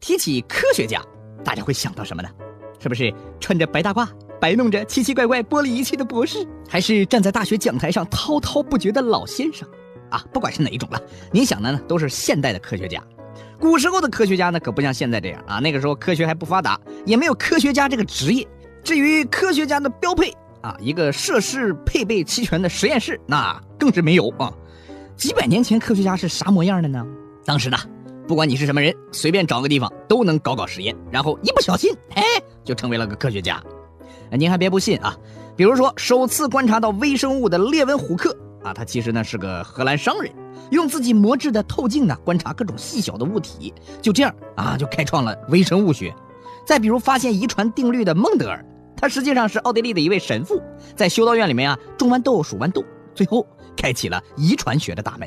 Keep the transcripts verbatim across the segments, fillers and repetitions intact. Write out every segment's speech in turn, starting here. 提起科学家，大家会想到什么呢？是不是穿着白大褂，摆弄着奇奇怪怪玻璃仪器的博士，还是站在大学讲台上滔滔不绝的老先生？啊，不管是哪一种了，您想的呢都是现代的科学家。古时候的科学家呢可不像现在这样啊，那个时候科学还不发达，也没有科学家这个职业。至于科学家的标配啊，一个设施配备齐全的实验室，那更是没有啊。几百年前科学家是啥模样的呢？当时呢，不管你是什么人，随便找个地方都能搞搞实验，然后一不小心，哎，就成为了个科学家。您还别不信啊，比如说首次观察到微生物的列文虎克啊，他其实呢是个荷兰商人，用自己磨制的透镜呢观察各种细小的物体，就这样啊就开创了微生物学。再比如发现遗传定律的孟德尔，他实际上是奥地利的一位神父，在修道院里面啊种豌豆数豌豆，最后开启了遗传学的大门。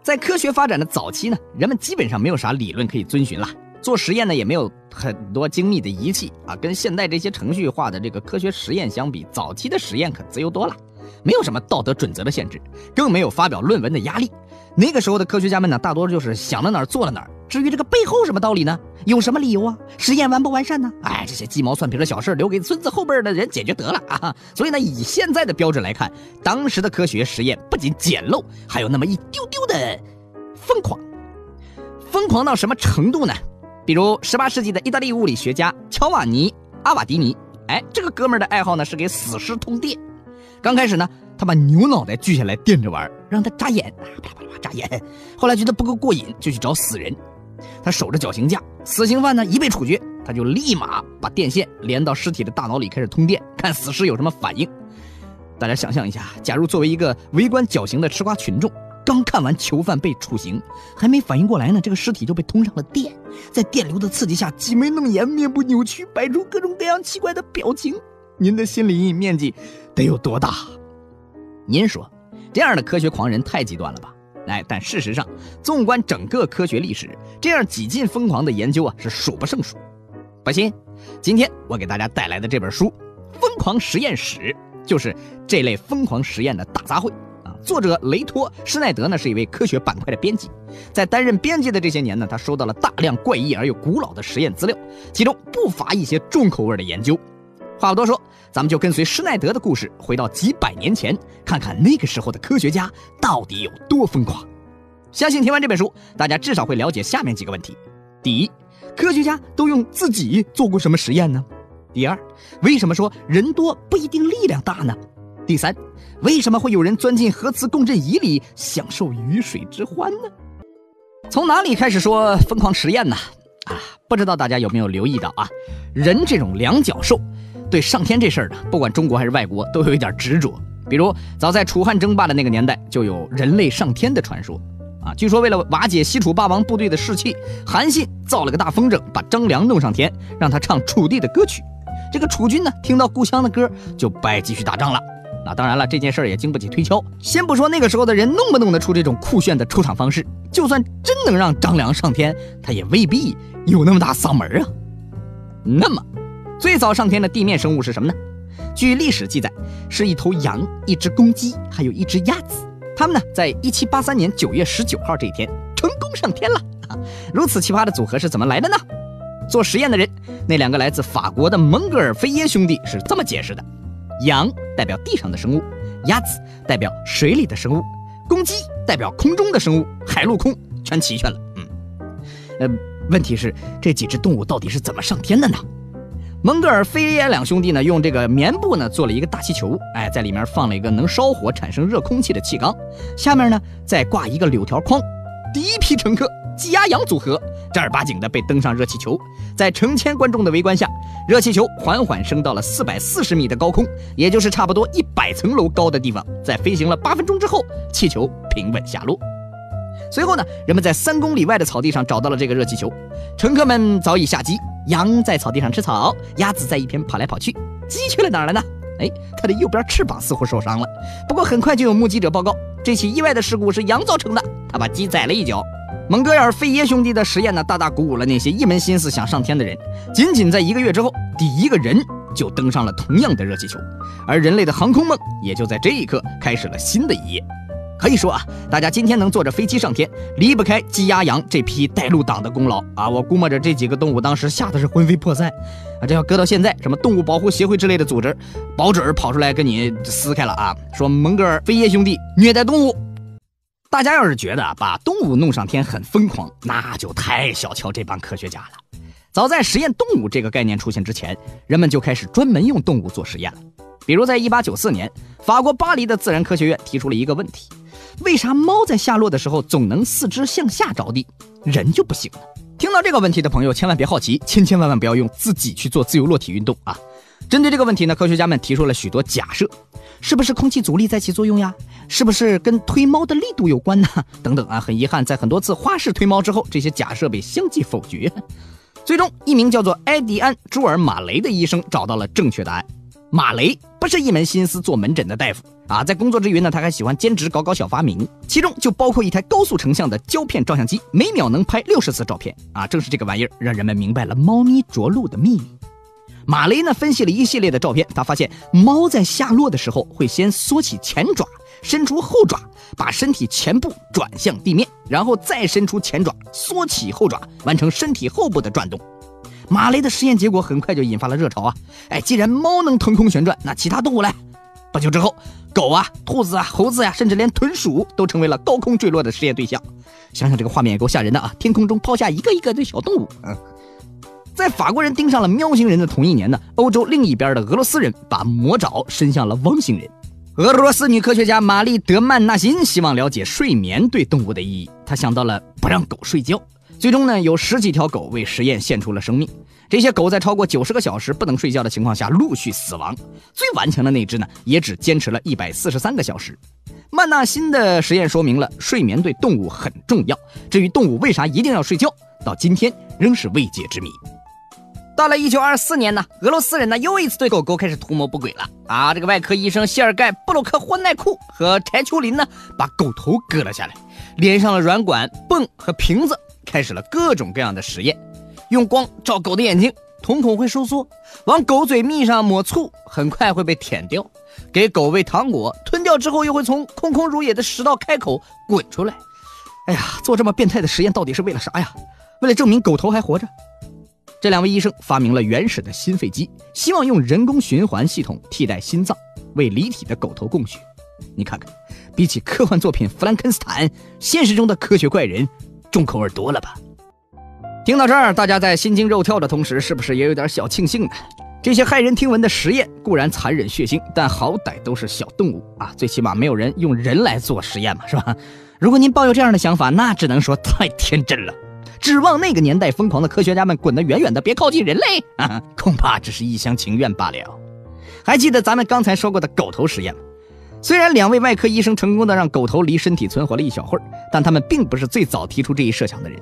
在科学发展的早期呢，人们基本上没有啥理论可以遵循了，做实验呢也没有很多精密的仪器啊，跟现代这些程序化的这个科学实验相比，早期的实验可自由多了，没有什么道德准则的限制，更没有发表论文的压力。那个时候的科学家们呢，大多就是想到哪儿做了哪儿，至于这个背后什么道理呢，有什么理由啊，实验完不完善呢，哎，这些鸡毛蒜皮的小事留给孙子后辈的人解决得了啊。所以呢，以现在的标准来看，当时的科学实验不仅简陋，还有那么一丢丢的疯狂。疯狂到什么程度呢？比如十八世纪的意大利物理学家乔瓦尼·阿瓦迪尼，哎，这个哥们儿的爱好呢是给死尸通电。刚开始呢，他把牛脑袋锯下来垫着玩，让他扎眼，啪啪啪扎眼。后来觉得不够过瘾，就去找死人。他守着绞刑架，死刑犯呢一被处决，他就立马把电线连到尸体的大脑里开始通电，看死尸有什么反应。大家想象一下，假如作为一个围观绞刑的吃瓜群众，刚看完囚犯被处刑，还没反应过来呢，这个尸体就被通上了电，在电流的刺激下，挤眉弄眼，面部扭曲，摆出各种各样奇怪的表情。您的心理阴影面积得有多大？您说这样的科学狂人太极端了吧？哎，但事实上，纵观整个科学历史，这样几近疯狂的研究啊是数不胜数。不信，今天我给大家带来的这本书《疯狂实验史》就是这类疯狂实验的大杂烩啊。作者雷托·施耐德呢是一位科学板块的编辑，在担任编辑的这些年呢，他收到了大量怪异而又古老的实验资料，其中不乏一些重口味的研究。话不多说，咱们就跟随施耐德的故事回到几百年前，看看那个时候的科学家到底有多疯狂。相信听完这本书，大家至少会了解下面几个问题。第一，科学家都用自己做过什么实验呢？第二，为什么说人多不一定力量大呢？第三，为什么会有人钻进核磁共振仪里享受鱼水之欢呢？从哪里开始说疯狂实验呢？啊，不知道大家有没有留意到啊，人这种两脚兽对上天这事儿呢，不管中国还是外国，都有一点执着。比如，早在楚汉争霸的那个年代，就有人类上天的传说啊。据说，为了瓦解西楚霸王部队的士气，韩信造了个大风筝，把张良弄上天，让他唱楚地的歌曲。这个楚军呢，听到故乡的歌，就不爱继续打仗了。那当然了，这件事儿也经不起推敲。先不说那个时候的人弄不弄得出这种酷炫的出场方式，就算真能让张良上天，他也未必有那么大嗓门啊。那么，最早上天的地面生物是什么呢？据历史记载，是一头羊、一只公鸡，还有一只鸭子。它们呢，在一七八三年九月十九号这一天成功上天了。啊，如此奇葩的组合是怎么来的呢？做实验的人，那两个来自法国的蒙格尔菲耶兄弟是这么解释的：羊代表地上的生物，鸭子代表水里的生物，公鸡代表空中的生物，海陆空全齐全了。嗯，呃，问题是这几只动物到底是怎么上天的呢？蒙格尔菲耶两兄弟呢，用这个棉布呢做了一个大气球，哎，在里面放了一个能烧火产生热空气的气缸，下面呢再挂一个柳条框。第一批乘客鸡鸭羊组合正儿八经的被登上热气球，在成千观众的围观下，热气球缓缓升到了四百四十米的高空，也就是差不多一百层楼高的地方，在飞行了八分钟之后，气球平稳下落。随后呢，人们在三公里外的草地上找到了这个热气球，乘客们早已下机，羊在草地上吃草，鸭子在一边跑来跑去，鸡去了哪儿了呢？哎，它的右边翅膀似乎受伤了。不过很快就有目击者报告，这起意外的事故是羊造成的，它把鸡宰了一脚。蒙哥尔菲耶兄弟的实验呢，大大鼓舞了那些一门心思想上天的人。仅仅在一个月之后，第一个人就登上了同样的热气球，而人类的航空梦也就在这一刻开始了新的一页。可以说啊，大家今天能坐着飞机上天，离不开鸡鸭羊这批带路党的功劳啊！我估摸着这几个动物当时吓得是魂飞魄散啊！这要搁到现在，什么动物保护协会之类的组织，保准跑出来跟你撕开了啊！说蒙哥尔菲耶兄弟虐待动物。大家要是觉得啊，把动物弄上天很疯狂，那就太小瞧这帮科学家了。早在实验动物这个概念出现之前，人们就开始专门用动物做实验了。比如在一八九四年，法国巴黎的自然科学院提出了一个问题。为啥猫在下落的时候总能四肢向下着地，人就不行呢？听到这个问题的朋友千万别好奇，千千万万不要用自己去做自由落体运动啊！针对这个问题呢，科学家们提出了许多假设，是不是空气阻力在起作用呀？是不是跟推猫的力度有关呢？等等啊！很遗憾，在很多次花式推猫之后，这些假设被相继否决。最终，一名叫做埃迪安·朱尔马雷的医生找到了正确答案。马雷不是一门心思做门诊的大夫啊，在工作之余呢，他还喜欢兼职搞搞小发明，其中就包括一台高速成像的胶片照相机，每秒能拍六十次照片啊。正是这个玩意儿，让人们明白了猫咪着陆的秘密。马雷呢，分析了一系列的照片，他发现猫在下落的时候会先缩起前爪，伸出后爪，把身体前部转向地面，然后再伸出前爪，缩起后爪，完成身体后部的转动。马雷的实验结果很快就引发了热潮啊！哎，既然猫能腾空旋转，那其他动物嘞？不久之后，狗啊、兔子啊、猴子呀、啊，甚至连豚鼠都成为了高空坠落的实验对象。想想这个画面也够吓人的啊！天空中抛下一个一个的小动物。嗯，在法国人盯上了喵星人的同一年呢，欧洲另一边的俄罗斯人把魔爪伸向了汪星人。俄罗斯女科学家玛丽·德曼纳辛希望了解睡眠对动物的意义，她想到了不让狗睡觉。最终呢，有十几条狗为实验献出了生命。这些狗在超过九十个小时不能睡觉的情况下陆续死亡。最顽强的那只呢，也只坚持了一百四十三个小时。曼纳辛的实验说明了睡眠对动物很重要。至于动物为啥一定要睡觉，到今天仍是未解之谜。到了一九二四年呢，俄罗斯人呢又一次对狗狗开始图谋不轨了啊！这个外科医生谢尔盖·布洛克霍奈库和柴丘林呢，把狗头割了下来，连上了软管、泵和瓶子。开始了各种各样的实验，用光照狗的眼睛，瞳孔会收缩；往狗嘴蜜上抹醋，很快会被舔掉；给狗喂糖果，吞掉之后又会从空空如也的食道开口滚出来。哎呀，做这么变态的实验到底是为了啥呀？为了证明狗头还活着。这两位医生发明了原始的心肺机，希望用人工循环系统替代心脏，为离体的狗头供血。你看看，比起科幻作品《弗兰肯斯坦》，现实中的科学怪人重口味多了吧？听到这儿，大家在心惊肉跳的同时，是不是也有点小庆幸呢？这些骇人听闻的实验固然残忍血腥，但好歹都是小动物啊，最起码没有人用人来做实验嘛，是吧？如果您抱有这样的想法，那只能说太天真了，指望那个年代疯狂的科学家们滚得远远的，别靠近人类啊，恐怕只是一厢情愿罢了。还记得咱们刚才说过的狗头实验吗？虽然两位外科医生成功的让狗头离身体存活了一小会儿，但他们并不是最早提出这一设想的人。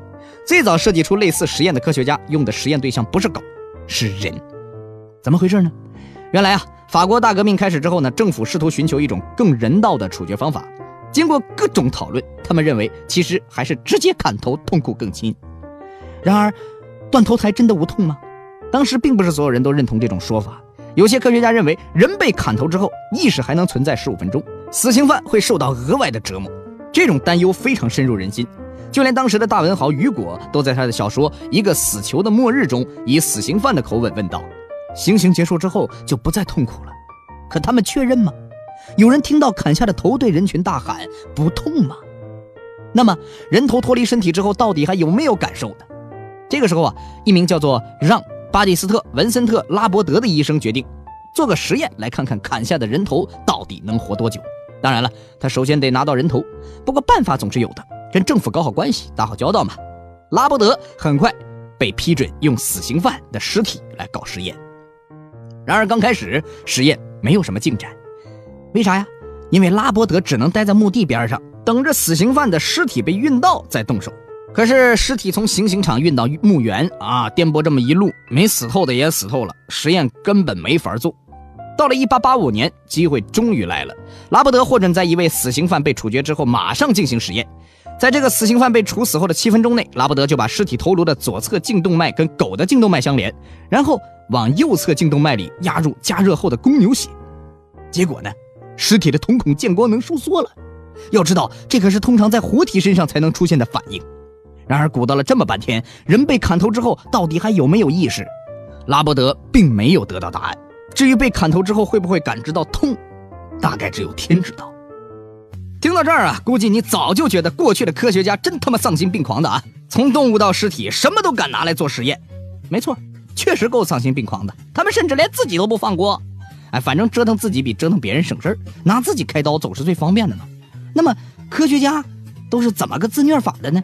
最早设计出类似实验的科学家用的实验对象不是狗，是人。怎么回事呢？原来啊，法国大革命开始之后呢，政府试图寻求一种更人道的处决方法。经过各种讨论，他们认为其实还是直接砍头痛苦更亲。然而，断头台真的无痛吗？当时并不是所有人都认同这种说法。有些科学家认为，人被砍头之后，意识还能存在十五分钟，死刑犯会受到额外的折磨。这种担忧非常深入人心，就连当时的大文豪雨果都在他的小说《一个死囚的末日》中，以死刑犯的口吻问道：“行刑结束之后就不再痛苦了，可他们确认吗？有人听到砍下的头对人群大喊‘不痛吗’？那么，人头脱离身体之后，到底还有没有感受呢？”这个时候啊，一名叫做让巴蒂斯特·文森特·拉伯德的医生决定做个实验，来看看砍下的人头到底能活多久。当然了，他首先得拿到人头，不过办法总是有的，跟政府搞好关系，打好交道嘛。拉伯德很快被批准用死刑犯的尸体来搞实验。然而刚开始实验没有什么进展，为啥呀？因为拉伯德只能待在墓地边上，等着死刑犯的尸体被运到再动手。可是尸体从行刑场运到墓园啊，颠簸这么一路，没死透的也死透了，实验根本没法做。到了一八八五年，机会终于来了。拉伯德获准在一位死刑犯被处决之后马上进行实验。在这个死刑犯被处死后的七分钟内，拉伯德就把尸体头颅的左侧颈动脉跟狗的颈动脉相连，然后往右侧颈动脉里压入加热后的公牛血。结果呢，尸体的瞳孔见光能收缩了，要知道，这可是通常在活体身上才能出现的反应。然而，鼓捣了这么半天，人被砍头之后到底还有没有意识？拉伯德并没有得到答案。至于被砍头之后会不会感知到痛，大概只有天知道。听到这儿啊，估计你早就觉得过去的科学家真他妈丧心病狂的啊！从动物到尸体，什么都敢拿来做实验。没错，确实够丧心病狂的。他们甚至连自己都不放过。哎，反正折腾自己比折腾别人省事儿，拿自己开刀总是最方便的嘛。那么，科学家都是怎么个自虐法的呢？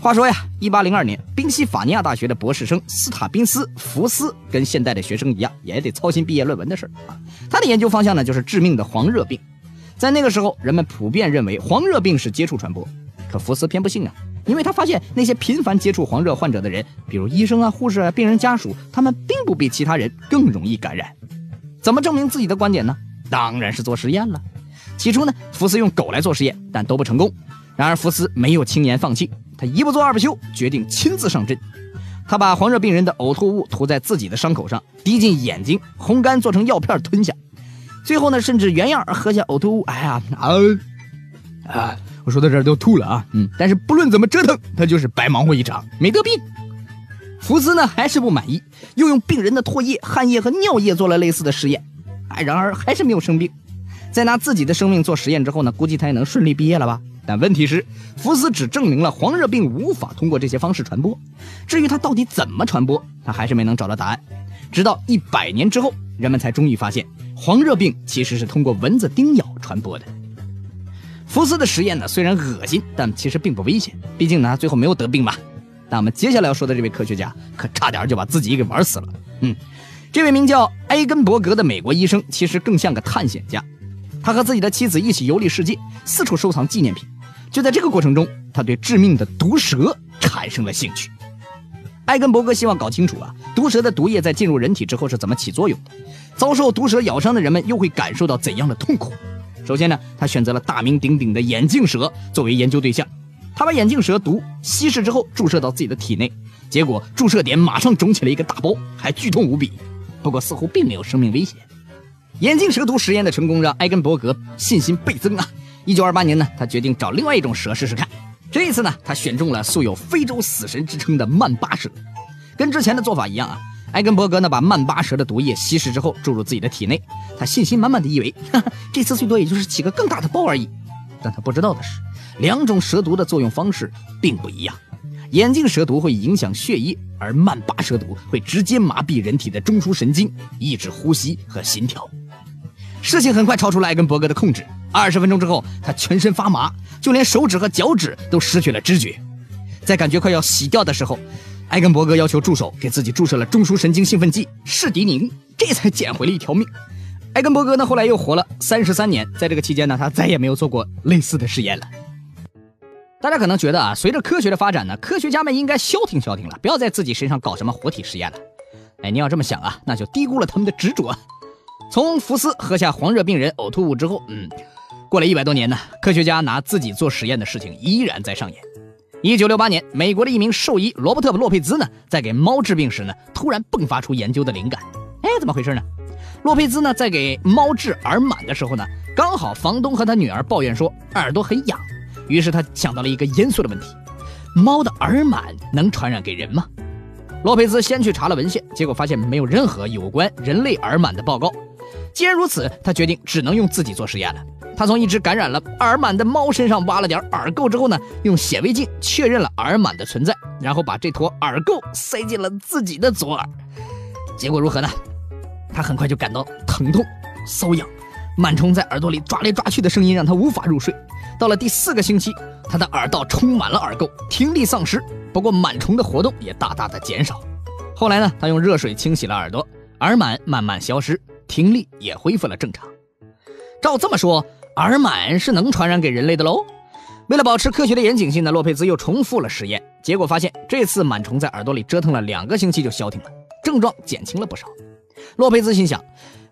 话说呀，一八零二年，宾夕法尼亚大学的博士生斯塔宾斯·福斯跟现代的学生一样，也得操心毕业论文的事儿啊。他的研究方向呢，就是致命的黄热病。在那个时候，人们普遍认为黄热病是接触传播，可福斯偏不信啊，因为他发现那些频繁接触黄热患者的人，比如医生啊、护士啊、病人家属，他们并不比其他人更容易感染。怎么证明自己的观点呢？当然是做实验了。起初呢，福斯用狗来做实验，但都不成功。然而福斯没有轻言放弃。他一不做二不休，决定亲自上阵。他把黄热病人的呕吐物涂在自己的伤口上，滴进眼睛，烘干做成药片吞下。最后呢，甚至原样喝下呕吐物。哎呀啊啊！我说到这儿都吐了啊。嗯，但是不论怎么折腾，他就是白忙活一场，没得病。福斯呢还是不满意，又用病人的唾液、汗液和尿液做了类似的实验。哎，然而还是没有生病。在拿自己的生命做实验之后呢，估计他也能顺利毕业了吧？但问题是，福斯只证明了黄热病无法通过这些方式传播，至于它到底怎么传播，他还是没能找到答案。直到一百年之后，人们才终于发现，黄热病其实是通过蚊子叮咬传播的。福斯的实验呢，虽然恶心，但其实并不危险，毕竟呢，他最后没有得病嘛。那我们接下来要说的这位科学家，可差点就把自己给玩死了。嗯，这位名叫埃根伯格的美国医生，其实更像个探险家。他和自己的妻子一起游历世界，四处收藏纪念品。就在这个过程中，他对致命的毒蛇产生了兴趣。埃根伯格希望搞清楚啊，毒蛇的毒液在进入人体之后是怎么起作用的，遭受毒蛇咬伤的人们又会感受到怎样的痛苦。首先呢，他选择了大名鼎鼎的眼镜蛇作为研究对象。他把眼镜蛇毒稀释之后注射到自己的体内，结果注射点马上肿起了一个大包，还剧痛无比。不过似乎并没有生命危险。眼镜蛇毒实验的成功让埃根伯格信心倍增啊！一九二八年呢，他决定找另外一种蛇试试看。这一次呢，他选中了素有“非洲死神”之称的曼巴蛇。跟之前的做法一样啊，埃根伯格呢把曼巴蛇的毒液稀释之后注入自己的体内。他信心满满的以为，哈哈，这次最多也就是起个更大的包而已。但他不知道的是，两种蛇毒的作用方式并不一样。眼镜蛇毒会影响血液，而曼巴蛇毒会直接麻痹人体的中枢神经，抑制呼吸和心跳。事情很快超出了埃根伯格的控制。二十分钟之后，他全身发麻，就连手指和脚趾都失去了知觉。在感觉快要洗掉的时候，埃根伯格要求助手给自己注射了中枢神经兴奋剂士迪宁，这才捡回了一条命。埃根伯格呢，后来又活了三十三年。在这个期间呢，他再也没有做过类似的实验了。大家可能觉得啊，随着科学的发展呢，科学家们应该消停消停了，不要在自己身上搞什么活体实验了。哎，你要这么想啊，那就低估了他们的执着。从福斯喝下黄热病人呕吐物之后，嗯，过了一百多年呢，科学家拿自己做实验的事情依然在上演。一九六八年，美国的一名兽医罗伯特·洛佩兹呢，在给猫治病时呢，突然迸发出研究的灵感。哎，怎么回事呢？洛佩兹呢，在给猫治耳螨的时候呢，刚好房东和他女儿抱怨说耳朵很痒，于是他想到了一个严肃的问题：猫的耳螨能传染给人吗？洛佩兹先去查了文献，结果发现没有任何有关人类耳螨的报告。既然如此，他决定只能用自己做实验了。他从一只感染了耳螨的猫身上挖了点耳垢之后呢，用显微镜确认了耳螨的存在，然后把这坨耳垢塞进了自己的左耳。结果如何呢？他很快就感到疼痛、瘙痒，螨虫在耳朵里抓来抓去的声音让他无法入睡。到了第四个星期，他的耳道充满了耳垢，听力丧失。不过螨虫的活动也大大的减少。后来呢，他用热水清洗了耳朵，耳螨慢慢消失。听力也恢复了正常。照这么说，耳螨是能传染给人类的喽？为了保持科学的严谨性呢，洛佩兹又重复了实验，结果发现这次螨虫在耳朵里折腾了两个星期就消停了，症状减轻了不少。洛佩兹心想，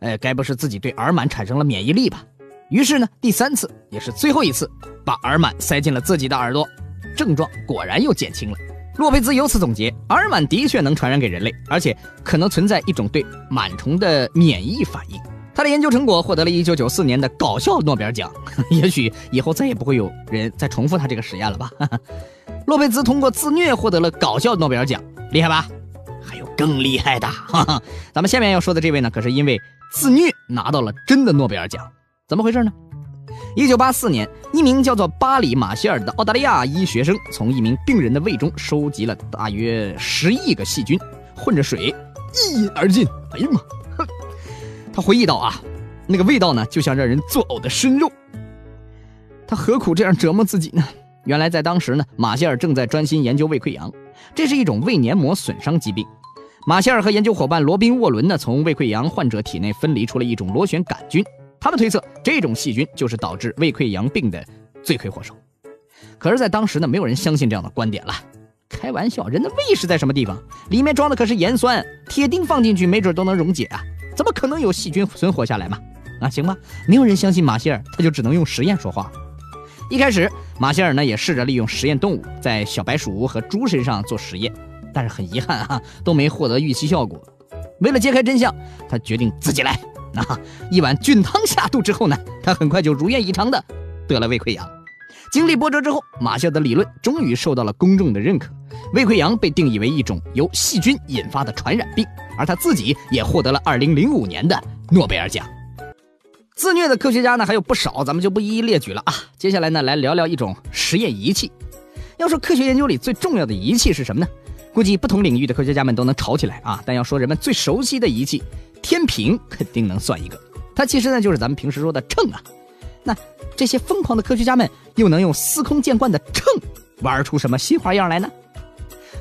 呃，该不是自己对耳螨产生了免疫力吧？于是呢，第三次也是最后一次，把耳螨塞进了自己的耳朵，症状果然又减轻了。洛佩兹由此总结，耳螨的确能传染给人类，而且可能存在一种对螨虫的免疫反应，他的研究成果获得了一九九四年的搞笑诺贝尔奖，也许以后再也不会有人再重复他这个实验了吧。洛佩兹通过自虐获得了搞笑诺贝尔奖，厉害吧？还有更厉害的，哈哈，咱们下面要说的这位呢，可是因为自虐拿到了真的诺贝尔奖，怎么回事呢？一九八四年，一名叫做巴里·马歇尔的澳大利亚医学生从一名病人的胃中收集了大约十亿个细菌，混着水一饮而尽。哎呀妈！他回忆到啊，那个味道呢，就像让人作呕的生肉。他何苦这样折磨自己呢？原来在当时呢，马歇尔正在专心研究胃溃疡，这是一种胃黏膜损伤疾病。马歇尔和研究伙伴罗宾·沃伦呢，从胃溃疡患者体内分离出了一种螺旋杆菌，他们推测这种细菌就是导致胃溃疡病的罪魁祸首。可是，在当时呢，没有人相信这样的观点了。开玩笑，人的胃是在什么地方？里面装的可是盐酸，铁钉放进去没准都能溶解啊。怎么可能有细菌存活下来嘛？啊，行吧，没有人相信马歇尔，他就只能用实验说话。一开始，马歇尔呢也试着利用实验动物在小白鼠和猪身上做实验，但是很遗憾啊，都没获得预期效果。为了揭开真相，他决定自己来。啊，一碗菌汤下肚之后呢，他很快就如愿以偿的得了胃溃疡。经历波折之后，马歇尔的理论终于受到了公众的认可，胃溃疡被定义为一种由细菌引发的传染病。而他自己也获得了二零零五年的诺贝尔奖。自虐的科学家呢还有不少，咱们就不一一列举了啊。接下来呢，来聊聊一种实验仪器。要说科学研究里最重要的仪器是什么呢？估计不同领域的科学家们都能吵起来啊。但要说人们最熟悉的仪器，天平肯定能算一个。它其实呢就是咱们平时说的秤啊。那这些疯狂的科学家们又能用司空见惯的秤玩出什么新花样来呢？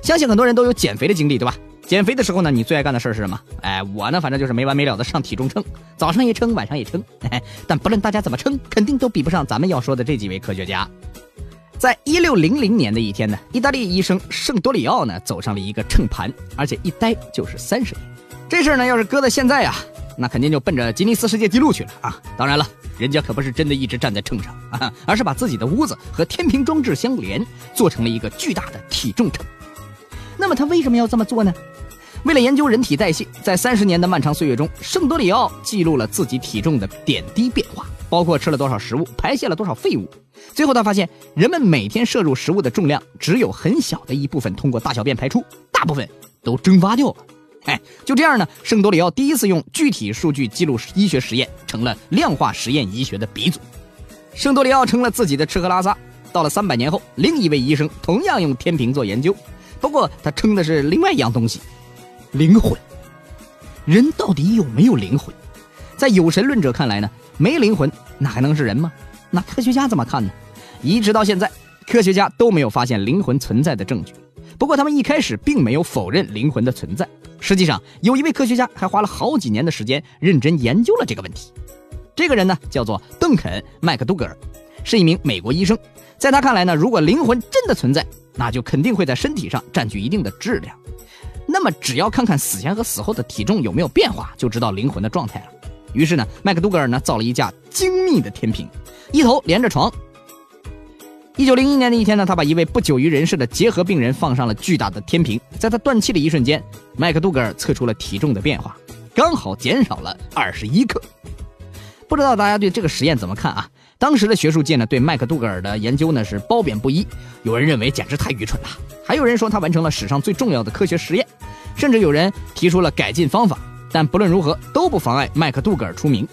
相信很多人都有减肥的经历，对吧？减肥的时候呢，你最爱干的事是什么？哎，我呢，反正就是没完没了的上体重秤，早上也称，晚上也称。哎，但不论大家怎么称，肯定都比不上咱们要说的这几位科学家。在一六零零年的一天呢，意大利医生圣多里奥呢走上了一个秤盘，而且一待就是三十年。这事呢，要是搁在现在啊，那肯定就奔着吉尼斯世界纪录去了啊！当然了，人家可不是真的一直站在秤上啊，而是把自己的屋子和天平装置相连，做成了一个巨大的体重秤。那么他为什么要这么做呢？为了研究人体代谢，在三十年的漫长岁月中，圣多里奥记录了自己体重的点滴变化，包括吃了多少食物，排泄了多少废物。最后他发现，人们每天摄入食物的重量只有很小的一部分通过大小便排出，大部分都蒸发掉了。哎，就这样呢，圣多里奥第一次用具体数据记录医学实验，成了量化实验医学的鼻祖。圣多里奥成了自己的吃喝拉撒。到了三百年后，另一位医生同样用天平做研究，不过他称的是另外一样东西。灵魂，人到底有没有灵魂？在有神论者看来呢，没灵魂那还能是人吗？那科学家怎么看呢？一直到现在，科学家都没有发现灵魂存在的证据。不过他们一开始并没有否认灵魂的存在。实际上，有一位科学家还花了好几年的时间认真研究了这个问题。这个人呢，叫做邓肯·麦克杜格尔，是一名美国医生。在他看来呢，如果灵魂真的存在，那就肯定会在身体上占据一定的质量。那么只要看看死前和死后的体重有没有变化，就知道灵魂的状态了。于是呢，麦克杜格尔呢造了一架精密的天平，一头连着床。一九零一年的一天呢，他把一位不久于人世的结核病人放上了巨大的天平，在他断气的一瞬间，麦克杜格尔测出了体重的变化，刚好减少了二十一克。不知道大家对这个实验怎么看啊？当时的学术界呢，对麦克杜格尔的研究呢是褒贬不一，有人认为简直太愚蠢了，还有人说他完成了史上最重要的科学实验，甚至有人提出了改进方法。但不论如何，都不妨碍麦克杜格尔出名。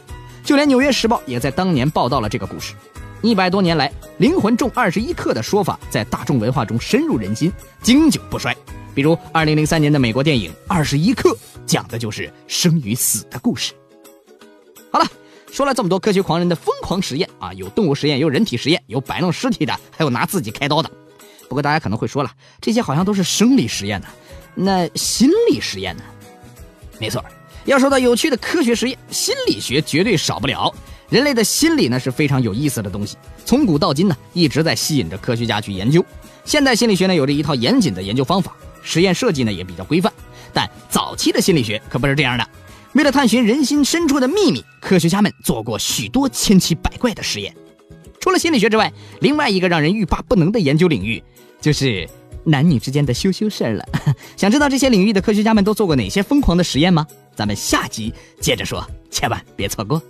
就连《纽约时报》也在当年报道了这个故事。一百多年来，灵魂重二十一克的说法在大众文化中深入人心，经久不衰。比如二零零三年的美国电影《二十一克》，讲的就是生与死的故事。好了。说了这么多科学狂人的疯狂实验啊，有动物实验，有人体实验，有摆弄尸体的，还有拿自己开刀的。不过大家可能会说了，这些好像都是生理实验呢，那心理实验呢？没错，要说到有趣的科学实验，心理学绝对少不了。人类的心理呢是非常有意思的东西，从古到今呢一直在吸引着科学家去研究。现代心理学呢有着一套严谨的研究方法，实验设计呢也比较规范，但早期的心理学可不是这样的。为了探寻人心深处的秘密，科学家们做过许多千奇百怪的实验。除了心理学之外，另外一个让人欲罢不能的研究领域，就是男女之间的羞羞事儿了。想知道这些领域的科学家们都做过哪些疯狂的实验吗？咱们下集接着说，千万别错过。